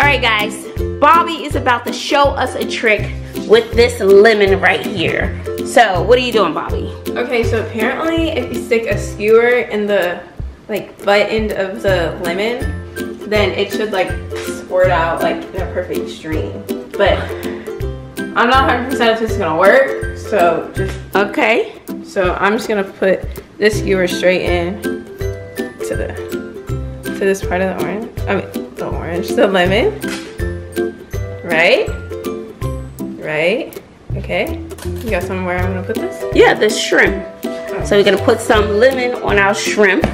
Alright guys, Bobby is about to show us a trick with this lemon right here. So, what are you doing, Bobby? Okay, so apparently if you stick a skewer in the butt end of the lemon, then it should squirt out in a perfect stream. But I'm not 100% if this is gonna work, so just okay. So I'm just gonna put this skewer straight in to this part of the orange. I mean the orange, the lemon. Right? Right? Okay. You got somewhere I'm gonna put this? Yeah, the shrimp. Oh. So we're gonna put some lemon on our shrimp.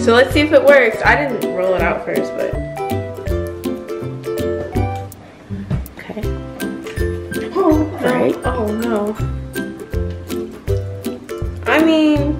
So let's see if it works. I didn't roll it out first, but okay. Oh no. Right. Oh no. I mean,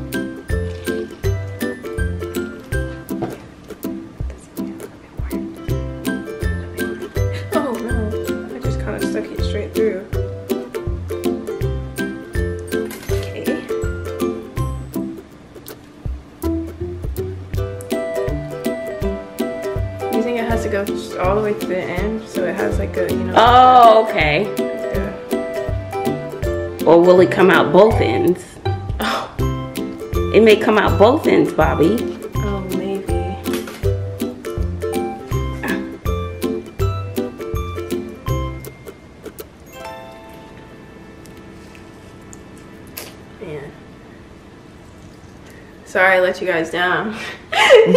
all the way to the end, so it has a, you know. Oh, okay. Yeah. Or will it come out both ends? Oh. It may come out both ends, Bobby. Oh, maybe. Man. Sorry I let you guys down.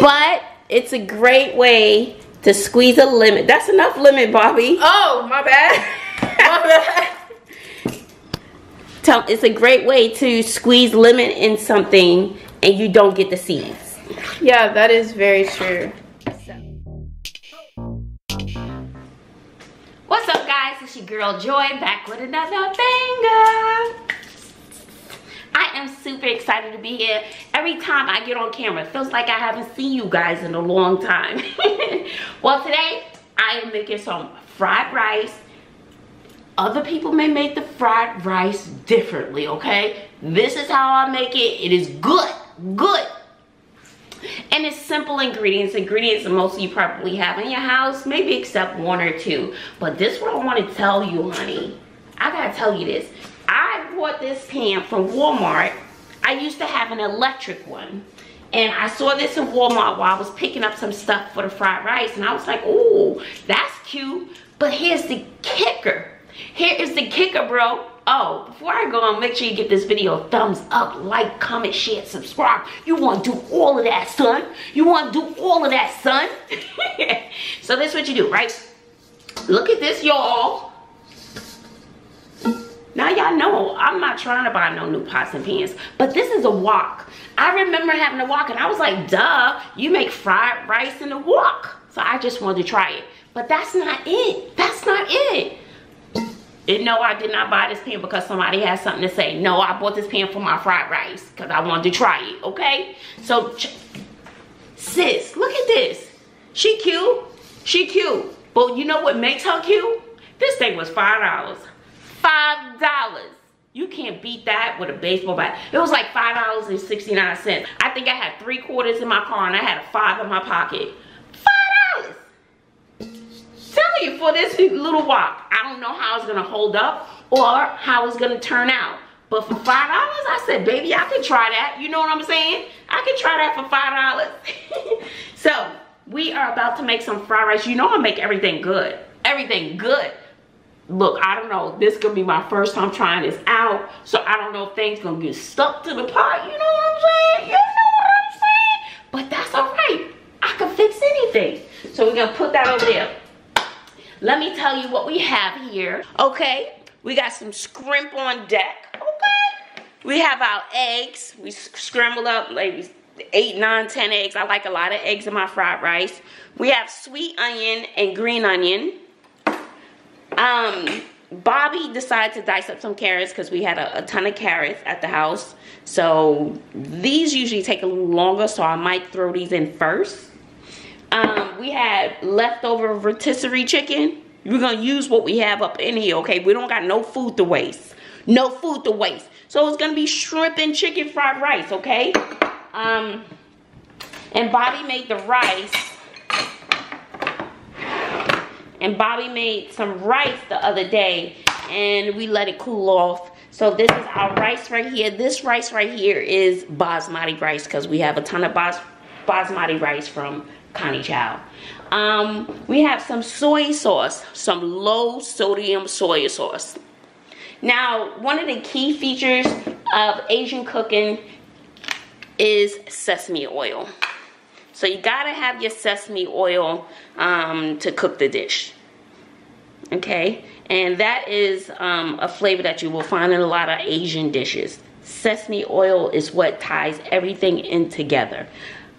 But it's a great way to squeeze a lemon. That's enough lemon, Bobby. Oh, my bad. My bad. It's a great way to squeeze lemon in something and you don't get the seeds. Yeah, that is very true. What's up, guys? It's your girl Joy back with another banger. I am super excited to be here. Every time I get on camera, it feels like I haven't seen you guys in a long time. Well, today, I am making some fried rice. Other people may make the fried rice differently, okay? This is how I make it. It is good, good. And it's simple ingredients, ingredients that most of you probably have in your house, maybe except one or two. But this is what I want to tell you, honey. I gotta tell you this. I bought this pan from Walmart. I used to have an electric one. And I saw this in Walmart while I was picking up some stuff for the fried rice. And I was like, ooh, that's cute. But here's the kicker. Here is the kicker, bro. Oh, before I go on, make sure you give this video a thumbs up, like, comment, share, subscribe. You want to do all of that, son. You want to do all of that, son. So this is what you do, right? Look at this, y'all. Now y'all know I'm not trying to buy no new pots and pans, but this is a wok. I remember having a wok and I was like, duh, you make fried rice in a wok. So I just wanted to try it. But that's not it. That's not it. And no, I did not buy this pan because somebody has something to say. No, I bought this pan for my fried rice because I wanted to try it, okay? So, sis, look at this. She cute. She cute. But you know what makes her cute? This thing was $5. $5. You can't beat that with a baseball bat. It was like $5.69. I think I had 3 quarters in my car and I had a 5 in my pocket. $5. Telling you for this little wok. I don't know how it's gonna hold up or how it's gonna turn out. But for $5, I said, baby, I could try that. You know what I'm saying? I could try that for $5. So we are about to make some fried rice. You know I make everything good. Everything good. Look, I don't know, this gonna be my first time trying this out, so I don't know if things gonna get stuck to the pot. You know what I'm saying? You know what I'm saying? But that's all right. I can fix anything. So we're gonna put that over there. Let me tell you what we have here. Okay, we got some scrimp on deck. Okay, we have our eggs. We scrambled up, ladies, 8, 9, 10 eggs. I like a lot of eggs in my fried rice. We have sweet onion and green onion. Bobby decided to dice up some carrots because we had a ton of carrots at the house. So these usually take a little longer, so I might throw these in first. We had leftover rotisserie chicken. We're going to use what we have up in here, okay? We don't got no food to waste. No food to waste. So it's going to be shrimp and chicken fried rice, okay? And Bobby made the rice. And Bobby made some rice the other day and we let it cool off. So this is our rice right here. This rice right here is basmati rice because we have a ton of basmati rice from Connie Chow. We have some soy sauce, some low sodium soy sauce. Now, one of the key features of Asian cooking is sesame oil. So you gotta have your sesame oil to cook the dish. Okay, and that is a flavor that you will find in a lot of Asian dishes. Sesame oil is what ties everything in together.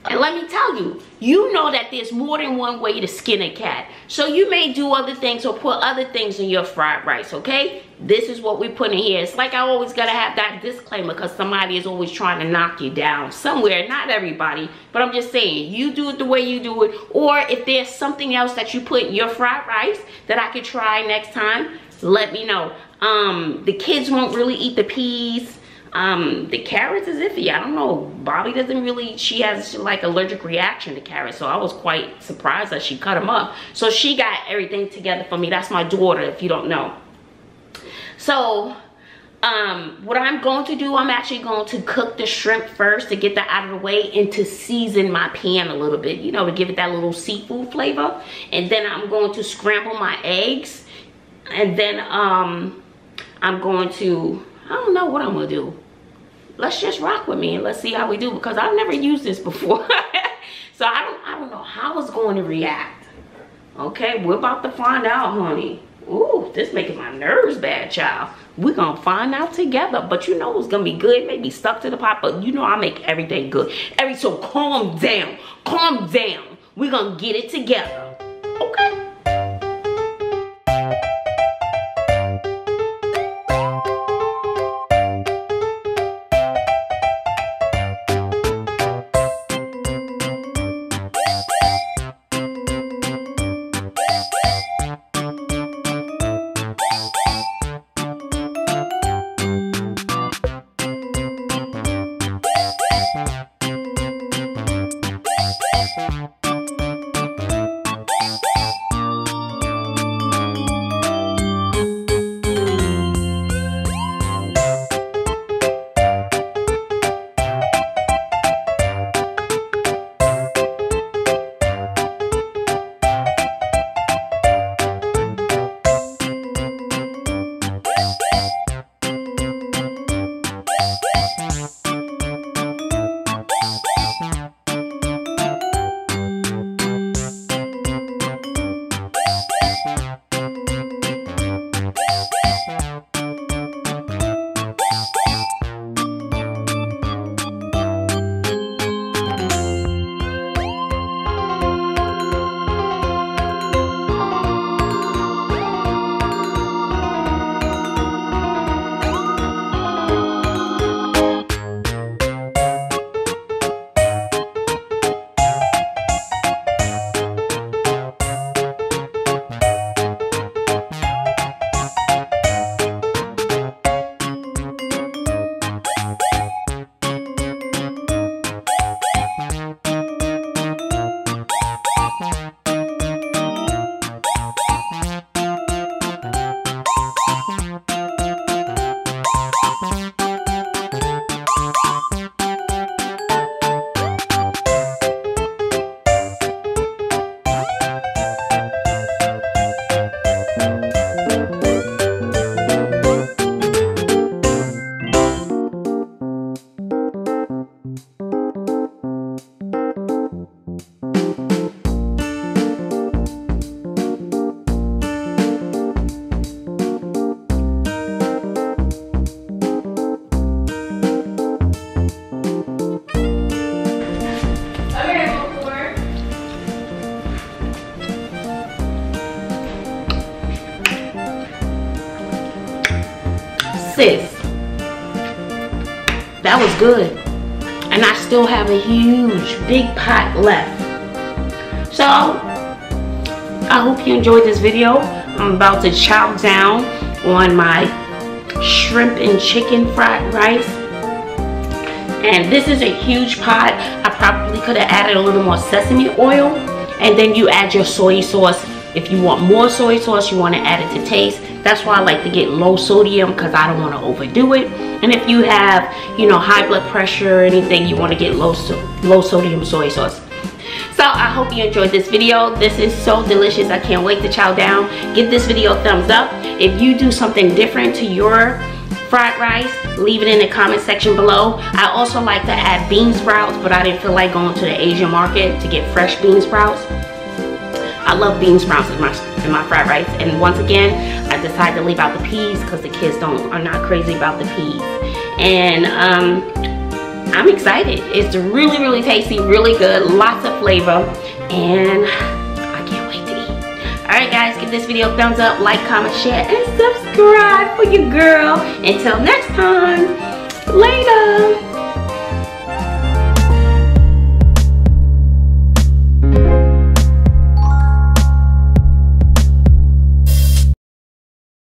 And let me tell you, you know that there's more than one way to skin a cat. So you may do other things or put other things in your fried rice, okay? This is what we put in here. It's like I always gotta have that disclaimer because somebody is always trying to knock you down somewhere. Not everybody, but I'm just saying, you do it the way you do it. Or if there's something else that you put in your fried rice that I could try next time, let me know. The kids won't really eat the peas. The carrots is iffy. I don't know. Bobby doesn't really, she has like allergic reaction to carrots. So I was quite surprised that she cut them up. So she got everything together for me. That's my daughter, if you don't know. So what I'm going to do, I'm actually going to cook the shrimp first to get that out of the way and to season my pan a little bit, you know, to give it that little seafood flavor. And then I'm going to scramble my eggs. And then I'm going to, I don't know what I'm going to do. Let's just rock with me and let's see how we do because I've never used this before. So I don't know how it's going to react. Okay, we're about to find out, honey. Ooh, this making my nerves bad, child. We're going to find out together. But you know it's going to be good. Maybe stuck to the pot, but you know I make everything good. So calm down. Calm down. We're going to get it together. Okay. That was good, and I still have a huge big pot left. So I hope you enjoyed this video. I'm about to chow down on my shrimp and chicken fried rice, and this is a huge pot. I probably could have added a little more sesame oil, and then you add your soy sauce If you want more soy sauce, you want to add it to taste. That's why I like to get low sodium, because I don't want to overdo it. And if you have, you know, high blood pressure or anything, you want to get low sodium soy sauce. So I hope you enjoyed this video. This is so delicious. I can't wait to chow down. Give this video a thumbs up. If you do something different to your fried rice, leave it in the comment section below. I also like to add bean sprouts, but I didn't feel like going to the Asian market to get fresh bean sprouts. I love bean sprouts in my fried rice. And once again, I decided to leave out the peas because the kids are not crazy about the peas. And I'm excited. It's really, really tasty, really good, lots of flavor, and I can't wait to eat. Alright guys, give this video a thumbs up, like, comment, share, and subscribe for your girl. Until next time, later.